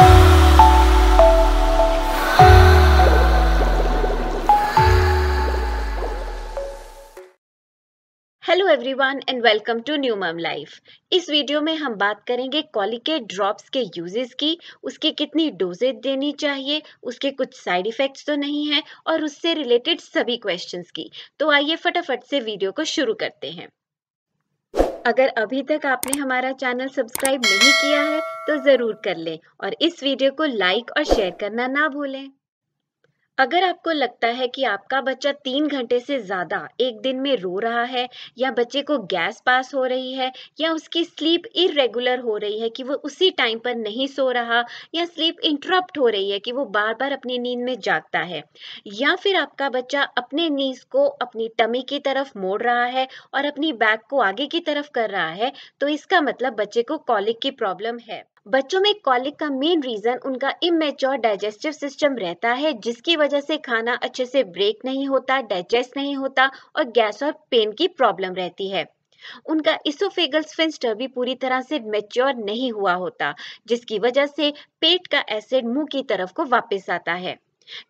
Hello everyone and welcome to new mum life. इस video में हम बात करेंगे कॉलिकेट ड्रॉप्स के यूजेस की, उसकी कितनी डोजेज देनी चाहिए, उसके कुछ साइड इफेक्ट्स तो नहीं है और उससे रिलेटेड सभी क्वेश्चंस की। तो आइए फटाफट से वीडियो को शुरू करते हैं। अगर अभी तक आपने हमारा चैनल सब्सक्राइब नहीं किया है तो जरूर कर लें और इस वीडियो को लाइक और शेयर करना ना भूलें। अगर आपको लगता है कि आपका बच्चा 3 घंटे से ज़्यादा एक दिन में रो रहा है या बच्चे को गैस पास हो रही है या उसकी स्लीप इरेगुलर हो रही है कि वो उसी टाइम पर नहीं सो रहा या स्लीप इंटरप्ट हो रही है कि वो बार बार अपनी नींद में जागता है, या फिर आपका बच्चा अपने नीज को अपनी टमी की तरफ मोड़ रहा है और अपनी बैक को आगे की तरफ कर रहा है, तो इसका मतलब बच्चे को कॉलिक की प्रॉब्लम है। बच्चों में कॉलिक का मेन रीजन उनका इमेच्योर डाइजेस्टिव सिस्टम रहता है, जिसकी वजह से खाना अच्छे से ब्रेक नहीं होता, डाइजेस्ट नहीं होता और गैस और पेन की प्रॉब्लम रहती है। उनका इसोफेगल स्फिंक्टर भी पूरी तरह से मैच्योर नहीं हुआ होता, जिसकी वजह से पेट का एसिड मुंह की तरफ को वापस आता है।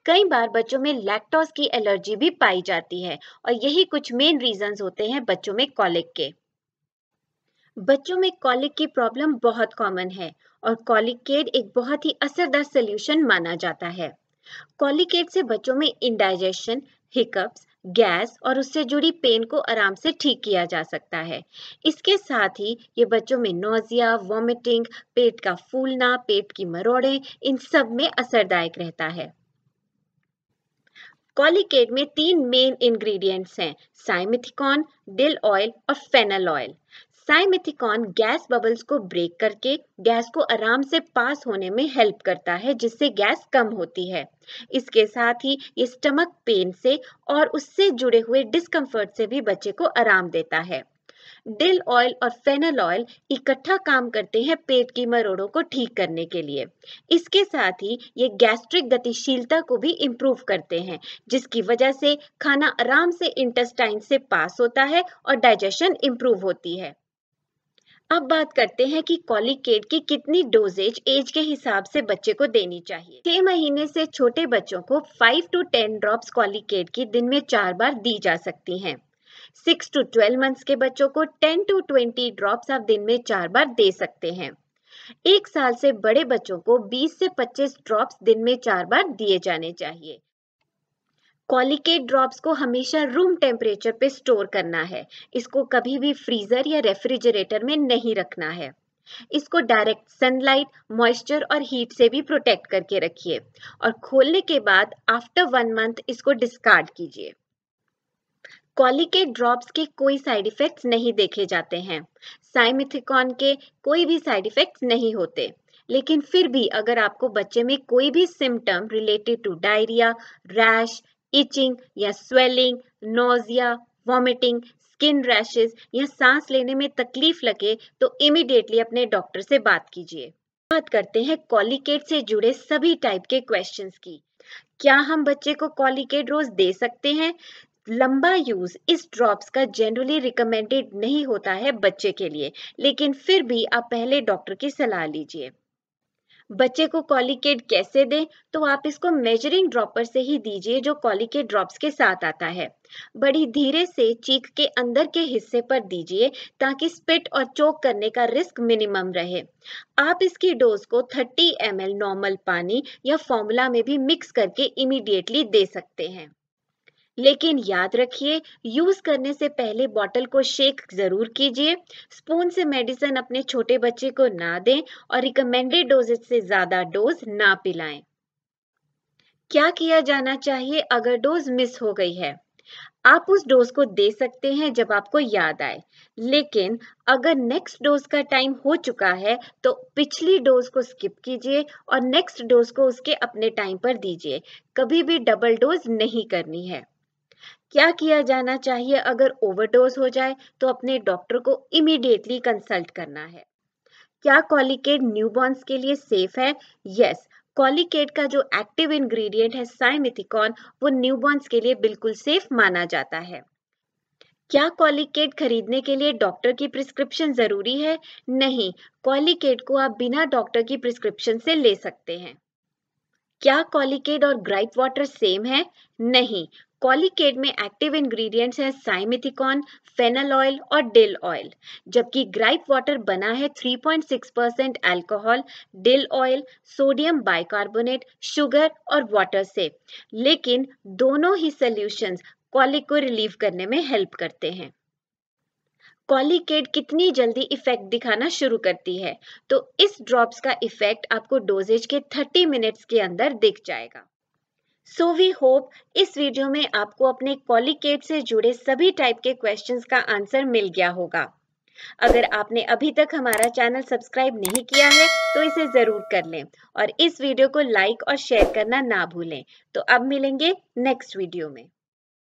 कई बार बच्चों में लैक्टोज की एलर्जी भी पाई जाती है और यही कुछ मेन रीजंस होते हैं बच्चों में कॉलिक के। बच्चों में कॉलिक की प्रॉब्लम बहुत कॉमन है और कॉलिकेड एक बहुत ही असरदार सॉल्यूशन माना जाता है। कॉलिकेड से बच्चों में इंडाइजेशन, हिकअप्स, गैस और उससे जुड़ी पेन को आराम से ठीक किया जा सकता है। इसके साथ ही ये बच्चों में नोजिया, वॉमिटिंग, पेट का फूलना, पेट की मरोड़ें, इन सब में असरदायक रहता है। कॉलिकेड में 3 मेन इंग्रेडिएंट्स हैं, साइमेथिकॉन, डिल ऑयल और fennel oil. Simethicone gas bubbles को ब्रेक करके गैस को आराम से पास होने में हेल्प करता है, जिससे गैस कम होती है। इसके साथ ही ये स्टमक पेन से और उससे जुड़े हुए डिस्कम्फर्ट से भी बच्चे को आराम देता है। डिल ऑयल और फेनल ऑयल इकट्ठा काम करते हैं पेट की मरोड़ों को ठीक करने के लिए। इसके साथ ही ये गैस्ट्रिक गतिशीलता को भी इम्प्रूव करते हैं, जिसकी वजह से खाना आराम से इंटेस्टाइन से पास होता है और डाइजेशन इम्प्रूव होती है। अब बात करते हैं कि कॉलिकेड की कितनी डोजेज एज के हिसाब से बच्चे को देनी चाहिए। 6 महीने से छोटे बच्चों को 5 to 10 ड्रॉप्स कॉलिकेड की दिन में 4 बार दी जा सकती हैं। 6 to 12 मंथ्स के बच्चों को 10 to 20 ड्रॉप्स आप दिन में 4 बार दे सकते हैं। 1 साल से बड़े बच्चों को 20 से 25 ड्रॉप्स दिन में 4 बार दिए जाने चाहिए। कॉलिकेट ड्रॉप्स को हमेशा रूम टेम्परेचर पे स्टोर करना है, इसको कभी भी फ्रीजर या रेफ्रिजरेटर में नहीं रखना है। इसको डायरेक्ट सनलाइट, मॉइस्चर और हीट से भी प्रोटेक्ट करके रखिए और खोलने के बाद आफ्टर 1 मंथ इसको डिस्कार्ड कीजिए। कॉलिकेट ड्रॉप्स के कोई साइड इफेक्ट्स नहीं देखे जाते हैं, साइमेथिकॉन के कोई भी साइड इफेक्ट्स नहीं होते, लेकिन फिर भी अगर आपको बच्चे में कोई भी symptom related to diarrhoea, rash, itching या swelling, nausea, vomiting, skin rashes या सांस लेने में तकलीफ लगे तो इमीडिएटली अपने डॉक्टर से बात कीजिए। बात करते हैं कॉलिकेट से जुड़े सभी टाइप के क्वेश्चंस की। क्या हम बच्चे को कॉलिकेट रोज दे सकते हैं? लंबा यूज इस ड्रॉप्स का जनरली रिकमेंडेड नहीं होता है बच्चे के लिए, लेकिन फिर भी आप पहले डॉक्टर की सलाह लीजिए। बच्चे को कॉलिकेट कैसे दें? तो आप इसको मेजरिंग ड्रॉपर से ही दीजिए जो कॉलिकेट ड्रॉप्स के साथ आता है। बड़ी धीरे से चीक के अंदर के हिस्से पर दीजिए ताकि स्पिट और चोक करने का रिस्क मिनिमम रहे। आप इसकी डोज को 30 ml नॉर्मल पानी या फॉर्मूला में भी मिक्स करके इमीडिएटली दे सकते हैं, लेकिन याद रखिए यूज करने से पहले बॉटल को शेक जरूर कीजिए। स्पून से मेडिसिन अपने छोटे बच्चे को ना दें और रिकमेंडेड डोजेज से ज्यादा डोज ना पिलाएं। क्या किया जाना चाहिए अगर डोज मिस हो गई है? आप उस डोज को दे सकते हैं जब आपको याद आए, लेकिन अगर नेक्स्ट डोज का टाइम हो चुका है तो पिछली डोज को स्किप कीजिए और नेक्स्ट डोज को उसके अपने टाइम पर दीजिए। कभी भी डबल डोज नहीं करनी है। क्या किया जाना चाहिए अगर ओवरडोज हो जाए? तो अपने डॉक्टर को इमीडिएटली कंसल्ट करना है। क्या कॉलिकेट न्यूबॉर्न्स के लिए सेफ है? यस, कॉलिकेट का जो एक्टिव इंग्रेडिएंट है साइमेथिकॉन वो न्यूबॉर्न्स के लिए बिल्कुल सेफ माना जाता है। क्या कॉलिकेट खरीदने के लिए डॉक्टर की प्रिस्क्रिप्शन जरूरी है? नहीं, कॉलिकेट को आप बिना डॉक्टर की प्रिस्क्रिप्शन से ले सकते हैं। क्या कॉलिकेट और ग्राइप वाटर सेम है? नहीं, कॉलिकेट में एक्टिव इंग्रेडिएंट्स हैं साइमेथिकॉन, फेनल ऑयल और डिल ऑयल, जबकि ग्राइप वाटर बना है 3.6% alcohol, dill oil, sodium bicarbonate, sugar और वाटर से। लेकिन दोनों ही सॉल्यूशंस कॉलिक को रिलीव करने में हेल्प करते हैं। कॉलिकेट कितनी जल्दी इफेक्ट दिखाना शुरू करती है, तो इस ड्रॉप्स का इफेक्ट आपको डोजेज के 30 मिनट्स के अंदर दिख जाएगा। सो वी होप इस वीडियो में आपको अपने कॉलिकेट से जुड़े सभी टाइप के क्वेश्चंस का आंसर मिल गया होगा। अगर आपने अभी तक हमारा चैनल सब्सक्राइब नहीं किया है तो इसे जरूर कर लें और इस वीडियो को लाइक और शेयर करना ना भूलें। तो अब मिलेंगे नेक्स्ट वीडियो में।